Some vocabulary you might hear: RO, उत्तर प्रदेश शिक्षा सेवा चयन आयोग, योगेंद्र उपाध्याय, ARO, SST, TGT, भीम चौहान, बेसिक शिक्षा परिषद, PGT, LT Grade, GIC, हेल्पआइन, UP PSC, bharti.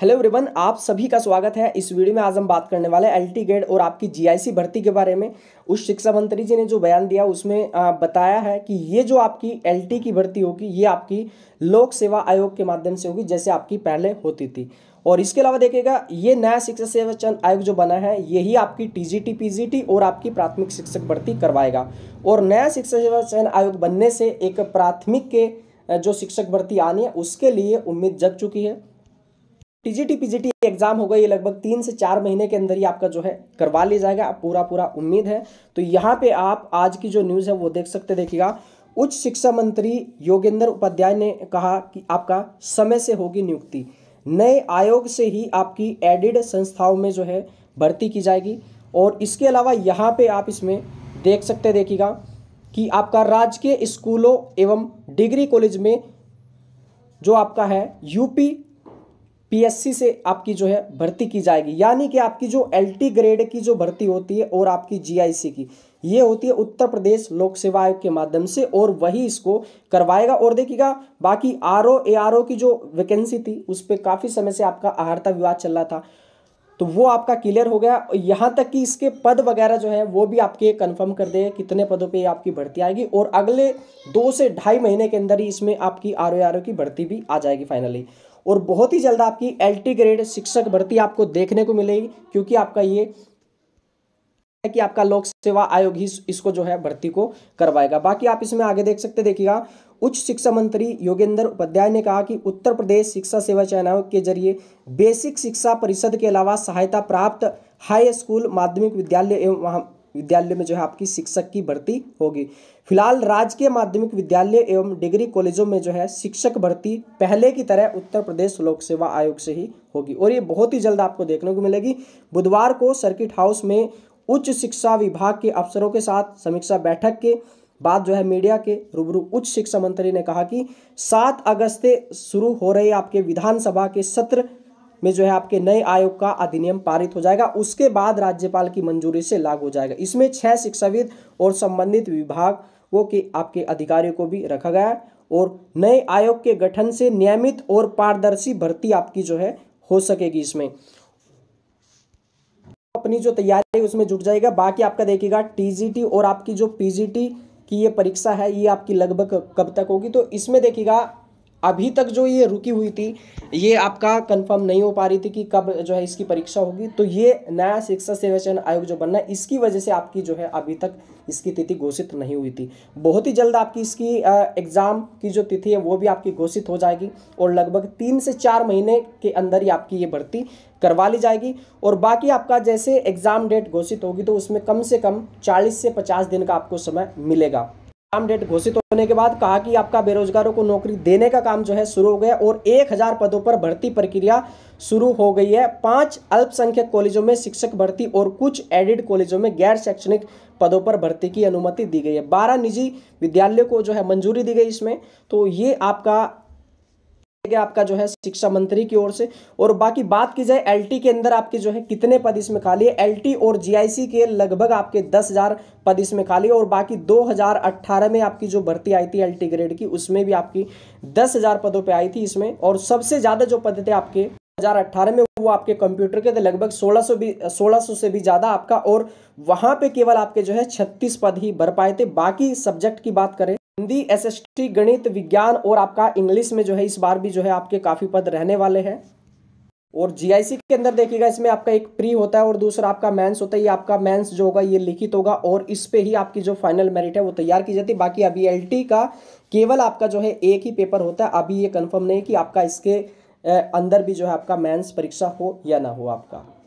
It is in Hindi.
हेलो एवरीवन, आप सभी का स्वागत है। इस वीडियो में आज हम बात करने वाले हैं LT ग्रेड और आपकी जीआईसी भर्ती के बारे में। उस शिक्षा मंत्री जी ने जो बयान दिया उसमें बताया है कि ये जो आपकी LT की भर्ती होगी ये आपकी लोक सेवा आयोग के माध्यम से होगी, जैसे आपकी पहले होती थी। और इसके अलावा देखिएगा ये नया शिक्षा सेवा चयन आयोग जो बना है यही आपकी TGT PGT और आपकी प्राथमिक शिक्षक भर्ती करवाएगा। और नया शिक्षा सेवा चयन आयोग बनने से एक प्राथमिक के जो शिक्षक भर्ती आनी है उसके लिए उम्मीद जग चुकी है। TGT PGT एग्जाम होगा, ये लगभग 3 से 4 महीने के अंदर ही आपका जो है करवा लिया जाएगा, पूरा उम्मीद है। तो यहाँ पे आप आज की जो न्यूज़ है वो देख सकते, देखिएगा उच्च शिक्षा मंत्री योगेंद्र उपाध्याय ने कहा कि आपका समय से होगी नियुक्ति, नए आयोग से ही आपकी एडेड संस्थाओं में जो है भर्ती की जाएगी। और इसके अलावा यहाँ पे आप इसमें देख सकते, देखिएगा कि आपका राजकीय स्कूलों एवं डिग्री कॉलेज में जो आपका है UP PSC से आपकी जो है भर्ती की जाएगी। यानी कि आपकी जो LT ग्रेड की जो भर्ती होती है और आपकी GIC की, ये होती है उत्तर प्रदेश लोक सेवा आयोग के माध्यम से और वही इसको करवाएगा। और देखिएगा बाकी ARO ARO की जो वैकेंसी थी उस पर काफ़ी समय से आपका आहारता विवाद चल रहा था, तो वो आपका क्लियर हो गया। यहाँ तक कि इसके पद वगैरह जो है वो भी आपके कंफर्म कर देंगे, कितने पदों पे आपकी भर्ती आएगी। और अगले 2 से ढाई महीने के अंदर ही इसमें आपकी RO ARO की भर्ती भी आ जाएगी फाइनली। और बहुत ही जल्द आपकी LT ग्रेड शिक्षक भर्ती आपको देखने को मिलेगी, क्योंकि आपका ये है कि आपका लोक सेवा आयोग ही इसको जो है भर्ती को करवाएगा। बाकी आप इसमें आगे देख सकते, देखिएगा उच्च शिक्षा मंत्री योगेंद्र उपाध्याय ने कहा कि उत्तर प्रदेश शिक्षा सेवा चयन आयोग के जरिए बेसिक शिक्षा परिषद के अलावा सहायता प्राप्त हाई स्कूल, माध्यमिक विद्यालय एवं महाविद्यालय में जो है आपकी शिक्षक की भर्ती होगी। फिलहाल राजकीय माध्यमिक विद्यालय एवं डिग्री कॉलेजों में जो है शिक्षक भर्ती पहले की तरह उत्तर प्रदेश लोक सेवा आयोग से ही होगी और ये बहुत ही जल्द आपको देखने को मिलेगी। बुधवार को सर्किट हाउस में उच्च शिक्षा विभाग के अफसरों के साथ समीक्षा बैठक के बाद जो है मीडिया के रूबरू उच्च शिक्षा मंत्री ने कहा कि 7 अगस्त से शुरू हो रहे आपके विधानसभा के सत्र में जो है आपके नए आयोग का अधिनियम पारित हो जाएगा, उसके बाद राज्यपाल की मंजूरी से लागू हो जाएगा। इसमें 6 शिक्षाविद और संबंधित विभागों के आपके अधिकारियों को भी रखा गया है। और नए आयोग के गठन से नियमित और पारदर्शी भर्ती आपकी जो है हो सकेगी, इसमें अपनी जो तैयारी है उसमें जुट जाएगा। बाकी आपका देखिएगा TGT और आपकी जो PGT कि ये परीक्षा है ये आपकी लगभग कब तक होगी, तो इसमें देखिएगा अभी तक जो ये रुकी हुई थी ये आपका कंफर्म नहीं हो पा रही थी कि कब जो है इसकी परीक्षा होगी। तो ये नया शिक्षा सेवा चयन आयोग जो बनना है इसकी वजह से आपकी जो है अभी तक इसकी तिथि घोषित नहीं हुई थी। बहुत ही जल्द आपकी इसकी एग्ज़ाम की जो तिथि है वो भी आपकी घोषित हो जाएगी और लगभग 3 से 4 महीने के अंदर ही आपकी ये भर्ती करवा ली जाएगी। और बाकी आपका जैसे एग्ज़ाम डेट घोषित होगी तो उसमें कम से कम 40 से 50 दिन का आपको समय मिलेगा। एग्जाम डेट घोषित होने के बाद कहा कि आपका बेरोजगारों को नौकरी देने का काम जो है शुरू हो गया और 1000 पदों पर भर्ती प्रक्रिया शुरू हो गई है। 5 अल्पसंख्यक कॉलेजों में शिक्षक भर्ती और कुछ एडेड कॉलेजों में गैर शैक्षणिक पदों पर भर्ती की अनुमति दी गई है। 12 निजी विद्यालयों को जो है मंजूरी दी गई इसमें। तो ये आपका जो है शिक्षा मंत्री की ओर से। और बाकी बात की जाए LT के अंदर आपके जो है कितने पद इसमें खाली है, LT और GIC के लगभग आपके 10,000 पद इसमें खाली है। और बाकी 2018 में आपकी जो भर्ती आई थी LT ग्रेड की उसमें भी आपकी 10,000 पदों पे आई थी इसमें। और सबसे ज़्यादा जो पद थे आपके 2018 में वो आपके कंप्यूटर के थे, लगभग 1600 से भी ज़्यादा आपका, और वहाँ पर केवल आपके जो है 36 पद ही भर पाए थे। बाकी सब्जेक्ट की बात करें हिंदी, SST, गणित, विज्ञान और आपका इंग्लिश में जो है इस बार भी जो है आपके काफ़ी पद रहने वाले हैं। और GIC के अंदर देखिएगा इसमें आपका एक प्री होता है और दूसरा आपका मेंस होता है। ये आपका मेंस जो होगा ये लिखित होगा और इस पे ही आपकी जो फाइनल मेरिट है वो तैयार की जाती है। बाकी अभी LT का केवल आपका जो है एक ही पेपर होता है, अभी ये कन्फर्म नहीं कि आपका इसके अंदर भी जो है आपका मेंस परीक्षा हो या ना हो आपका।